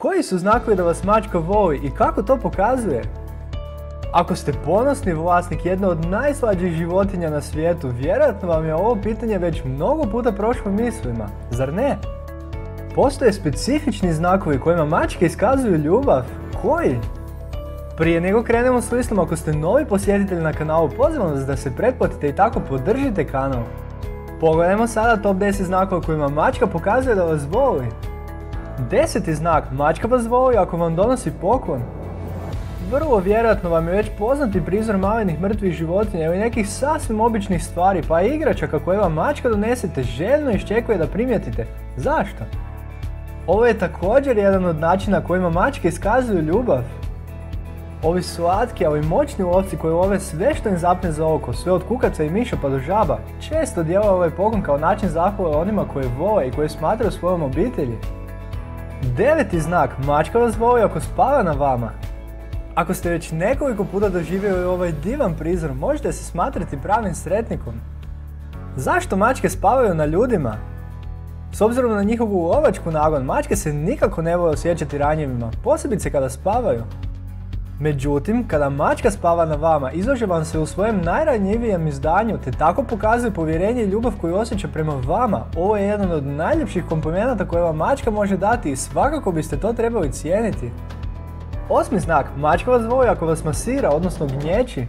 Koji su znakovi da vas mačka voli i kako to pokazuje? Ako ste ponosni vlasnik jedne od najslađih životinja na svijetu, vjerojatno vam je ovo pitanje već mnogo puta prošlo mislima, zar ne? Postoje specifični znakovi kojima mačke iskazuju ljubav. Koji? Prije nego krenemo s listom, ako ste novi posjetitelj na kanalu, pozivam vas da se pretplatite i tako podržite kanal. Pogledajmo sada top 10 znakova kojima mačka pokazuje da vas voli. 10. znak, mačka vas voli ako vam donosi poklon. Vrlo vjerojatno vam je već poznati prizor malenih mrtvih životinja ili nekih sasvim običnih stvari, pa i igračaka koje vam mačka donesete željno iščekuje da primijetite. Zašto? Ovo je također jedan od načina kojima mačke iskazuju ljubav. Ovi slatki, ali moćni lovci koji love sve što im zapne za oko, sve od kukaca i miša pa do žaba, često djeluje ovaj poklon kao način zahvale onima koje vole i koje smatraju svojom obitelji. 9. znak, mačka vas voli ako spava na vama. Ako ste već nekoliko puta doživjeli ovaj divan prizor, možete se smatrati pravim sretnikom. Zašto mačke spavaju na ljudima? S obzirom na njihovu lovačku nagon, mačke se nikako ne vole osjećati ranjivima, posebice kada spavaju. Međutim, kada mačka spava na vama, izlaže vam se u svojem najranjivijem izdanju, te tako pokazuje povjerenje i ljubav koju osjeća prema vama. Ovo je jedan od najljepših komplimenata koje vam mačka može dati i svakako biste to trebali cijeniti. 8. znak, mačka vas voli ako vas masira, odnosno gnječi.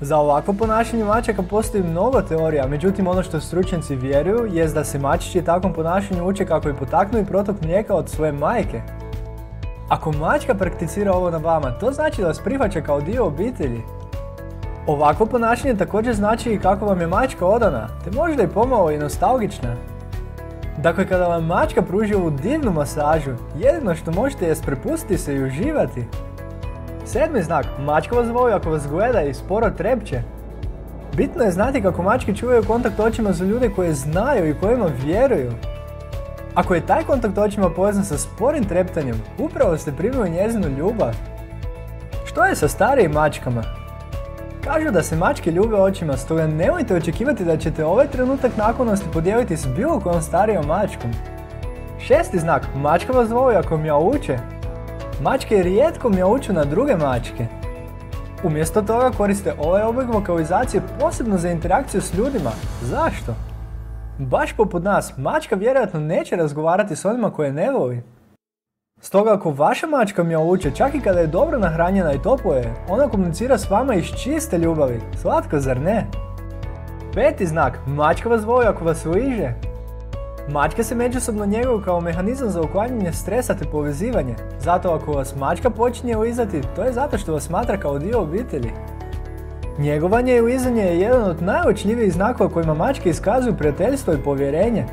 Za ovakvo ponašanje mačaka postoji mnogo teorija, međutim ono što stručnjaci vjeruju jest da se mačići takvom ponašanju uče kako je potaknuo i protok mlijeka od svoje majke. Ako mačka prakticira ovo na vama, to znači da vas prihvaća kao dio obitelji. Ovakvo ponašanje također znači i kako vam je mačka odana, te možda i pomalo i nostalgična. Dakle, kada vam mačka pruži ovu divnu masažu, jedino što možete jest prepustiti se i uživati. 7. znak, mačka vas voli ako vas gleda i sporo trepće. Bitno je znati kako mačke čuvaju kontakt očima za ljude koje znaju i kojima vjeruju. Ako je taj kontakt očima povezan sa sporim treptanjem, upravo ste primili njezinu ljubav. Što je sa starijim mačkama? Kažu da se mačke ljube očima, stoga nemojte očekivati da ćete ovaj trenutak naklonosti podijeliti s bilo kojom starijom mačkom. 6. znak, mačka vas voli ako mjauče. Mačke rijetko mjauču na druge mačke. Umjesto toga koriste ovaj oblik vokalizacije posebno za interakciju s ljudima. Zašto? Baš poput nas, mačka vjerojatno neće razgovarati s onima koje ne voli. Stoga ako vaša mačka mjauče, čak i kada je dobro nahranjena i toplo je, ona komunicira s vama iz čiste ljubavi. Slatko, zar ne? 5. znak, mačka vas voli ako vas liže. Mačke se međusobno njeguju kao mehanizam za uklanjanje stresa te povezivanje. Zato ako vas mačka počinje lizati, to je zato što vas smatra kao dio obitelji. Njegovanje i lizanje je jedan od najučljivijih znakova kojima mačke iskazuju prijateljstvo i povjerenje.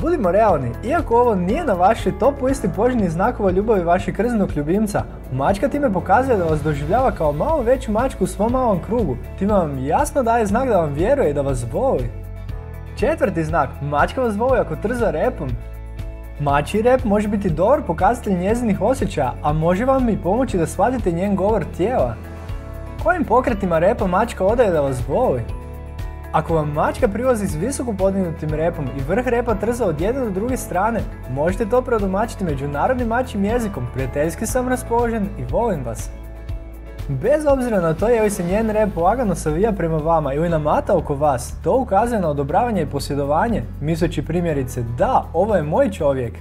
Budimo realni, iako ovo nije na vašoj top listi poželjnih znakova ljubavi vašeg krznog ljubimca, mačka time pokazuje da vas doživljava kao malo veću mačku u svom malom krugu, time vam jasno daje znak da vam vjeruje i da vas voli. 4. znak, mačka vas voli ako trza repom. Mačji rep može biti dobar pokazatelj njezinih osjećaja, a može vam i pomoći da shvatite njen govor tijela. Kojim pokretima repa mačka odaje da vas voli? Ako vam mačka prilazi s visoko podignutim repom i vrh repa trza od jedne do druge strane, možete to predomačiti međunarodnim mačjim jezikom, prijateljski sam raspoložen i volim vas. Bez obzira na to je li se njen rep lagano savija prema vama ili namata oko vas, to ukazuje na odobravanje i posjedovanje, misleći primjerice da, ovo je moj čovjek.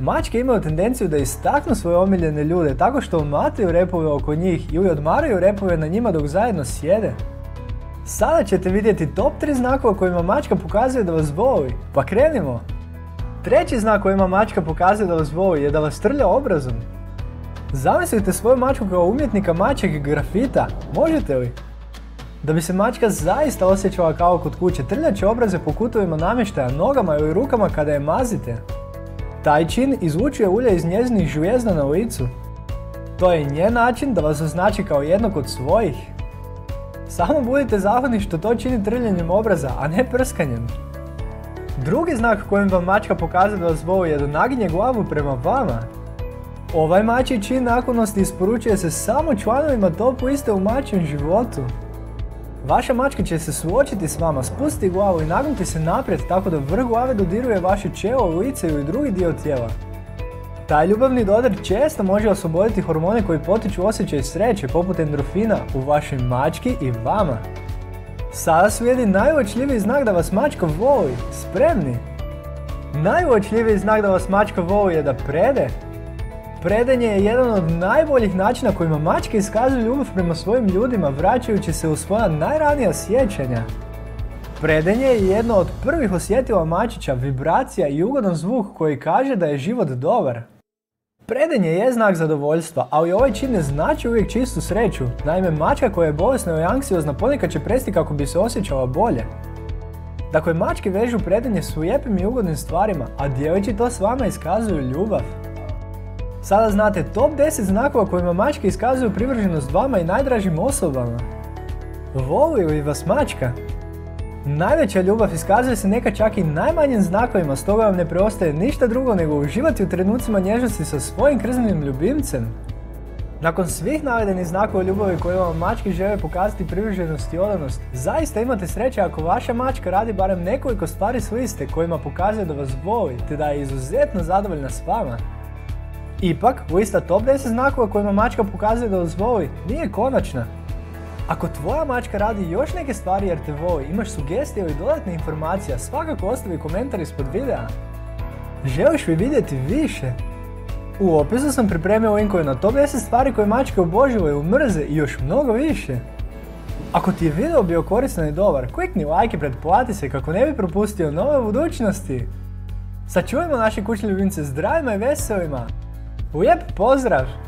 Mačke imaju tendenciju da istaknu svoje omiljene ljude tako što mataju repove oko njih ili odmaraju repove na njima dok zajedno sjede. Sada ćete vidjeti top 3 znakova kojima mačka pokazuje da vas voli, pa krenimo! 3. znak kojima mačka pokazuje da vas voli je da vas trlja obrazom. Zamislite svoju mačku kao umjetnika mačjeg grafita, možete li? Da bi se mačka zaista osjećala kao kod kuće, trljat će obraze po kutovima namještaja, nogama ili rukama kada je mazite. Taj čin izlučuje ulje iz njezinih žlijezda na licu. To je njen način da vas označi kao jednog od svojih. Samo budite zahvalni što to čini trljanjem obraza, a ne prskanjem. 2. znak kojim vam mačka pokazuje da vas voli je da naginje glavu prema vama. Ovaj mačji čin naklonosti isporučuje se samo članovima top liste u mačjem životu. Vaša mačka će se suočiti s vama, spustiti glavu i nagnuti se naprijed tako da vrh glave dodiruje vaše čelo, lice ili drugi dio tijela. Taj ljubavni dodir često može osloboditi hormone koji potiču osjećaj sreće, poput endorfina u vašoj mački i vama. Sada slijedi najuočljiviji znak da vas mačka voli. Spremni? Najuočljiviji znak da vas mačka voli je da prede. Predanje je jedan od najboljih načina kojima mačke iskazuju ljubav prema svojim ljudima, vraćajući se u svoja najranija sjećanja. Predanje je jedno od prvih osjetila mačića, vibracija i ugodan zvuk koji kaže da je život dobar. Predanje je znak zadovoljstva, ali ovaj čin ne znači uvijek čistu sreću. Naime, mačka koja je bolesna ili anksiozna ponekad će presti kako bi se osjećala bolje. Dakle, mačke vežu predanje s lijepim i ugodnim stvarima, a djelići to s vama iskazuju ljubav. Sada znate top 10 znakova kojima mačke iskazuju privrženost vama i najdražim osobama. Voli li vas mačka? Najveća ljubav iskazuje se nekad čak i najmanjim znakovima, stoga vam ne preostaje ništa drugo nego uživati u trenucima nježnosti sa svojim krznenim ljubimcem. Nakon svih navedenih znakova ljubavi koje vam mačke žele pokazati privrženost i odanost, zaista imate sreće ako vaša mačka radi barem nekoliko stvari s liste kojima pokazuje da vas voli te da je izuzetno zadovoljna s vama. Ipak, lista top 10 znakova kojima mačka pokazuje da vas voli nije konačna. Ako tvoja mačka radi još neke stvari jer te voli, imaš sugestije ili dodatne informacije, svakako ostavi komentar ispod videa. Želiš li vidjeti više? U opisu sam pripremio linkove na top 10 stvari koje mačke obožavaju, mrze i još mnogo više. Ako ti je video bio koristan i dobar, klikni like i pretplati se kako ne bi propustio nove budućnosti. Sačuvajmo naše kućne ljubimce zdravima i veselima. Lijep pozdrav!